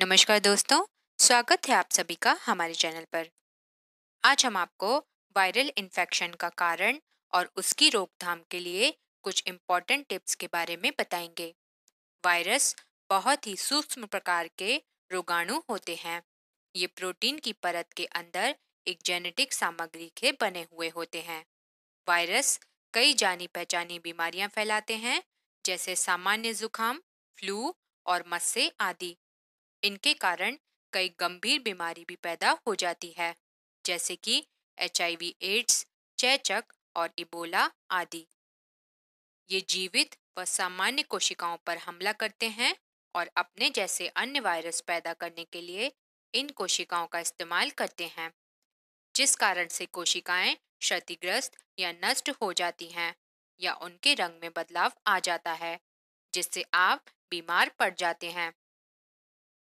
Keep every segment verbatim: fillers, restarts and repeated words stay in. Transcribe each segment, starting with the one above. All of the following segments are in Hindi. नमस्कार दोस्तों, स्वागत है आप सभी का हमारे चैनल पर। आज हम आपको वायरल इन्फेक्शन का कारण और उसकी रोकथाम के लिए कुछ इम्पॉर्टेंट टिप्स के बारे में बताएंगे। वायरस बहुत ही सूक्ष्म प्रकार के रोगाणु होते हैं। ये प्रोटीन की परत के अंदर एक जेनेटिक सामग्री के बने हुए होते हैं। वायरस कई जानी पहचानी बीमारियां फैलाते हैं, जैसे सामान्य जुकाम, फ्लू और मस्से आदि। इनके कारण कई गंभीर बीमारी भी पैदा हो जाती है, जैसे कि एच आई वी, एड्स, चेचक और इबोला आदि। ये जीवित व सामान्य कोशिकाओं पर हमला करते हैं और अपने जैसे अन्य वायरस पैदा करने के लिए इन कोशिकाओं का इस्तेमाल करते हैं, जिस कारण से कोशिकाएं क्षतिग्रस्त या नष्ट हो जाती हैं या उनके रंग में बदलाव आ जाता है, जिससे आप बीमार पड़ जाते हैं।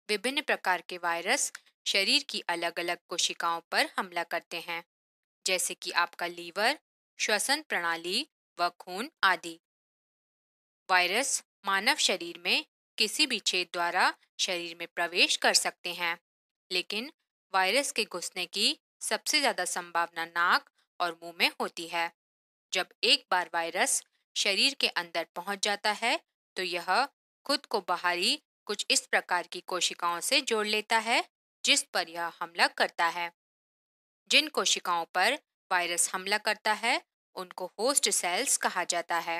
विभिन्न प्रकार के वायरस शरीर की अलग अलग कोशिकाओं पर हमला करते हैं, जैसे कि आपका लीवर, श्वसन प्रणाली व खून आदि। वायरस मानव शरीर में किसी भी छेद द्वारा शरीर में प्रवेश कर सकते हैं, लेकिन वायरस के घुसने की सबसे ज़्यादा संभावना नाक और मुंह में होती है। जब एक बार वायरस शरीर के अंदर पहुंच जाता है तो यह खुद को बाहरी कुछ इस प्रकार की कोशिकाओं से जोड़ लेता है जिस पर यह हमला करता है। जिन कोशिकाओं पर वायरस हमला करता है उनको होस्ट सेल्स कहा जाता है।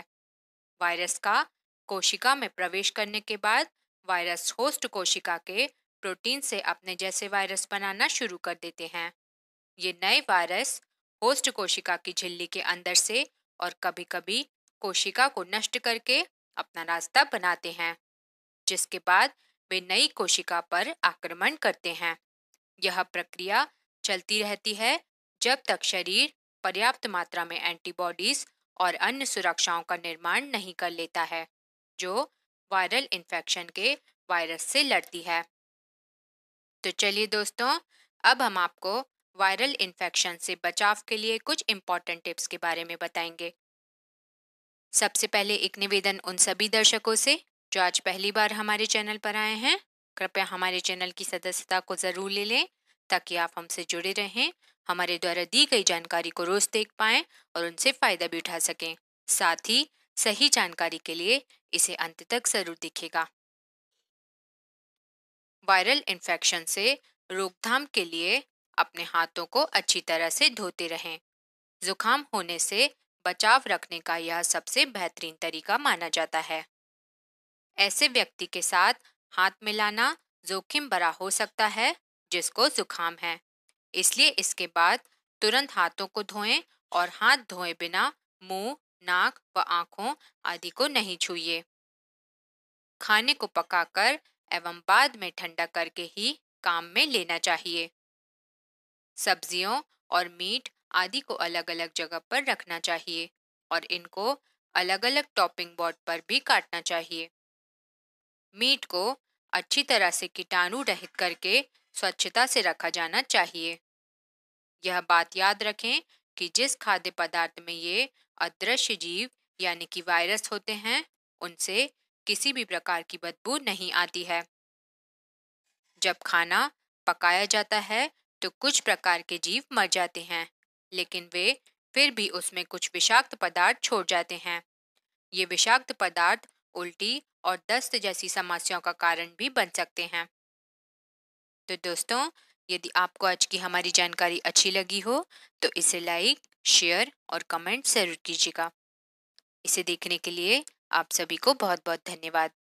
वायरस का कोशिका में प्रवेश करने के बाद वायरस होस्ट कोशिका के प्रोटीन से अपने जैसे वायरस बनाना शुरू कर देते हैं। ये नए वायरस होस्ट कोशिका की झिल्ली के अंदर से और कभी कभी कोशिका को नष्ट करके अपना रास्ता बनाते हैं, जिसके बाद वे नई कोशिका पर आक्रमण करते हैं। यह प्रक्रिया चलती रहती है जब तक शरीर पर्याप्त मात्रा में एंटीबॉडीज और अन्य सुरक्षाओं का निर्माण नहीं कर लेता है जो वायरल इन्फेक्शन के वायरस से लड़ती है। तो चलिए दोस्तों, अब हम आपको वायरल इन्फेक्शन से बचाव के लिए कुछ इम्पॉर्टेंट टिप्स के बारे में बताएंगे। सबसे पहले एक निवेदन उन सभी दर्शकों से जो आज पहली बार हमारे चैनल पर आए हैं, कृपया हमारे चैनल की सदस्यता को ज़रूर ले लें ताकि आप हमसे जुड़े रहें, हमारे द्वारा दी गई जानकारी को रोज़ देख पाएं और उनसे फ़ायदा भी उठा सकें। साथ ही सही जानकारी के लिए इसे अंत तक ज़रूर देखिएगा। वायरल इन्फेक्शन से रोकथाम के लिए अपने हाथों को अच्छी तरह से धोते रहें। जुकाम होने से बचाव रखने का यह सबसे बेहतरीन तरीका माना जाता है। ऐसे व्यक्ति के साथ हाथ मिलाना जोखिम भरा हो सकता है जिसको जुकाम है, इसलिए इसके बाद तुरंत हाथों को धोएं और हाथ धोए बिना मुंह, नाक व आंखों आदि को नहीं छूइए। खाने को पकाकर एवं बाद में ठंडा करके ही काम में लेना चाहिए। सब्जियों और मीट आदि को अलग अलग जगह पर रखना चाहिए और इनको अलग अलग टॉपिंग बोर्ड पर भी काटना चाहिए। मीट को अच्छी तरह से कीटाणु रहित करके स्वच्छता से रखा जाना चाहिए। यह बात याद रखें कि जिस खाद्य पदार्थ में ये अदृश्य जीव यानी कि वायरस होते हैं उनसे किसी भी प्रकार की बदबू नहीं आती है। जब खाना पकाया जाता है तो कुछ प्रकार के जीव मर जाते हैं, लेकिन वे फिर भी उसमें कुछ विषाक्त पदार्थ छोड़ जाते हैं। ये विषाक्त पदार्थ उल्टी और दस्त जैसी समस्याओं का कारण भी बन सकते हैं। तो दोस्तों, यदि आपको आज की हमारी जानकारी अच्छी लगी हो तो इसे लाइक, शेयर और कमेंट जरूर कीजिएगा। इसे देखने के लिए आप सभी को बहुत बहुत धन्यवाद।